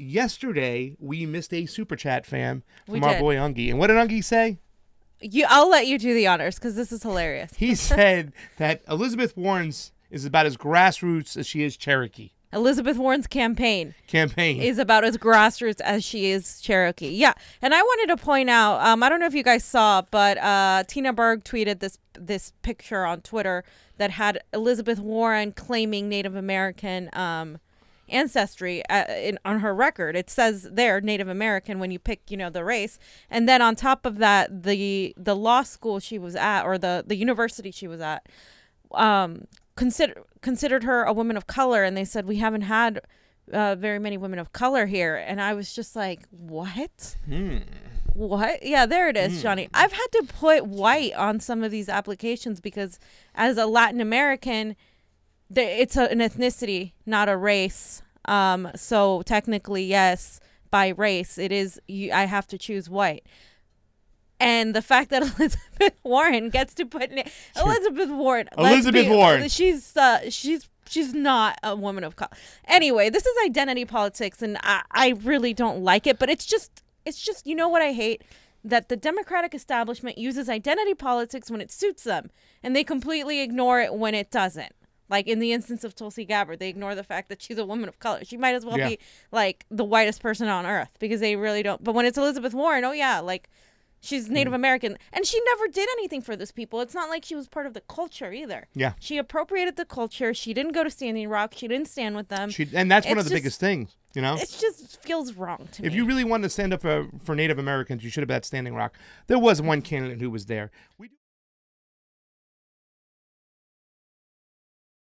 yesterday we missed a super chat, fam, from our boy Ungie. And what did Ungie say? I'll let you do the honors because this is hilarious. He said that Elizabeth Warren's is about as grassroots as she is Cherokee. Elizabeth Warren's campaign is about as grassroots as she is Cherokee. Yeah. And I wanted to point out, I don't know if you guys saw, but Tina Berg tweeted this picture on Twitter that had Elizabeth Warren claiming Native American ancestry on her record. It says there Native American when you pick, you know, the race. And then on top of that, the law school she was at, or the university she was at, considered her a woman of color, and they said we haven't had very many women of color here. And I was just like, what? What? Yeah, there it is, Johnny. I've had to put white on some of these applications because as a Latin American, it's an ethnicity, not a race. So technically, yes, by race, it is. I have to choose white. And the fact that Elizabeth Warren gets to put Elizabeth Warren, she's not a woman of color. Anyway, this is identity politics, and I really don't like it. But it's just you know what I hate? That the Democratic establishment uses identity politics when it suits them, and they completely ignore it when it doesn't. Like in the instance of Tulsi Gabbard, they ignore the fact that she's a woman of color. She might as well be like the whitest person on earth because they really don't. But when it's Elizabeth Warren, oh yeah, like. She's Native American, and she never did anything for those people. It's not like she was part of the culture either. Yeah, she appropriated the culture. She didn't go to Standing Rock. She didn't stand with them. And that's one of the biggest things, you know. It just feels wrong to me. If you really wanted to stand up for Native Americans, you should have been at Standing Rock. There was one candidate who was there.